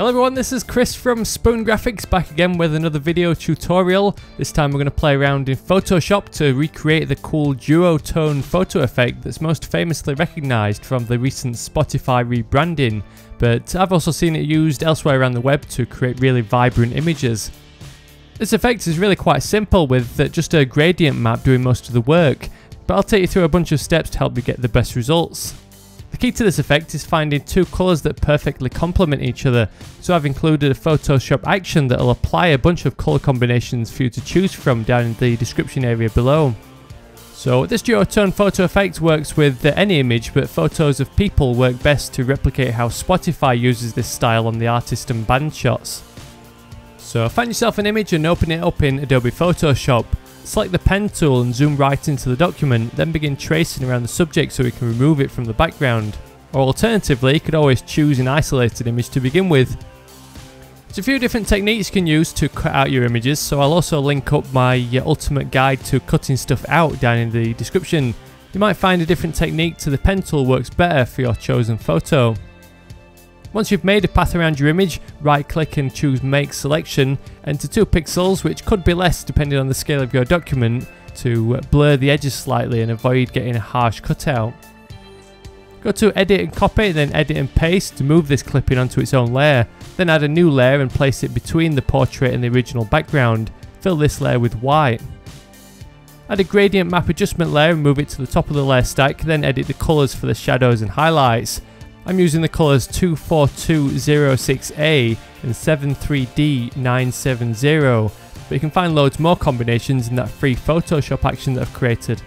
Hello everyone, this is Chris from Spoon Graphics, back again with another video tutorial. This time we're going to play around in Photoshop to recreate the cool duotone photo effect that's most famously recognised from the recent Spotify rebranding, but I've also seen it used elsewhere around the web to create really vibrant images. This effect is really quite simple with just a gradient map doing most of the work, but I'll take you through a bunch of steps to help you get the best results. The key to this effect is finding two colours that perfectly complement each other, so I've included a Photoshop action that will apply a bunch of colour combinations for you to choose from down in the description area below. So this duotone photo effect works with any image, but photos of people work best to replicate how Spotify uses this style on the artist and band shots. So find yourself an image and open it up in Adobe Photoshop. Select the Pen tool and zoom right into the document, then begin tracing around the subject so we can remove it from the background. Or alternatively, you could always choose an isolated image to begin with. There's a few different techniques you can use to cut out your images, so I'll also link up my ultimate guide to cutting stuff out down in the description. You might find a different technique to the Pen tool works better for your chosen photo. Once you've made a path around your image, right click and choose Make Selection, enter 2 pixels, which could be less depending on the scale of your document, to blur the edges slightly and avoid getting a harsh cutout. Go to Edit and Copy, then Edit and Paste to move this clipping onto its own layer, then add a new layer and place it between the portrait and the original background, fill this layer with white. Add a gradient map adjustment layer and move it to the top of the layer stack, then edit the colours for the shadows and highlights. I'm using the colours 24206A and 73D970, but you can find loads more combinations in that free Photoshop action that I've created.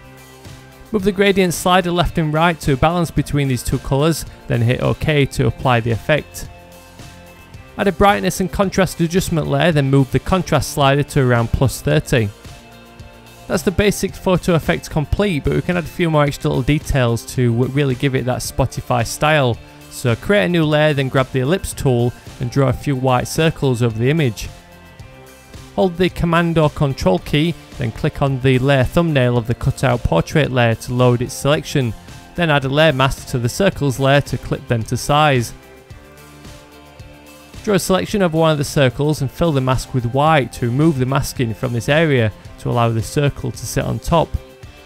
Move the gradient slider left and right to balance between these two colours, then hit OK to apply the effect. Add a brightness and contrast adjustment layer, then move the contrast slider to around +30. That's the basic photo effect complete, but we can add a few more extra little details to really give it that Spotify style. So create a new layer, then grab the ellipse tool and draw a few white circles over the image. Hold the Command or Control key, then click on the layer thumbnail of the cutout portrait layer to load its selection, then add a layer mask to the circles layer to clip them to size. Draw a selection over one of the circles and fill the mask with white to remove the masking from this area to allow the circle to sit on top.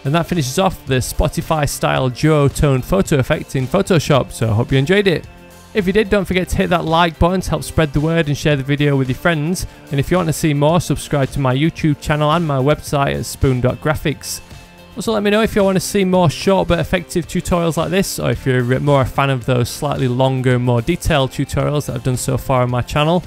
And that finishes off the Spotify style duotone photo effect in Photoshop, so I hope you enjoyed it. If you did, don't forget to hit that like button to help spread the word and share the video with your friends. And if you want to see more, subscribe to my YouTube channel and my website at spoon.graphics. Also, let me know if you want to see more short but effective tutorials like this, or if you're more a fan of those slightly longer, more detailed tutorials that I've done so far on my channel.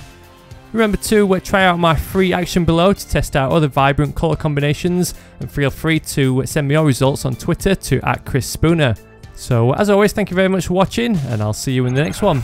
Remember to try out my free action below to test out other vibrant colour combinations, and feel free to send me your results on Twitter to @ChrisSpooner. So as always, thank you very much for watching, and I'll see you in the next one.